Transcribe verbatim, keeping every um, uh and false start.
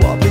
swap.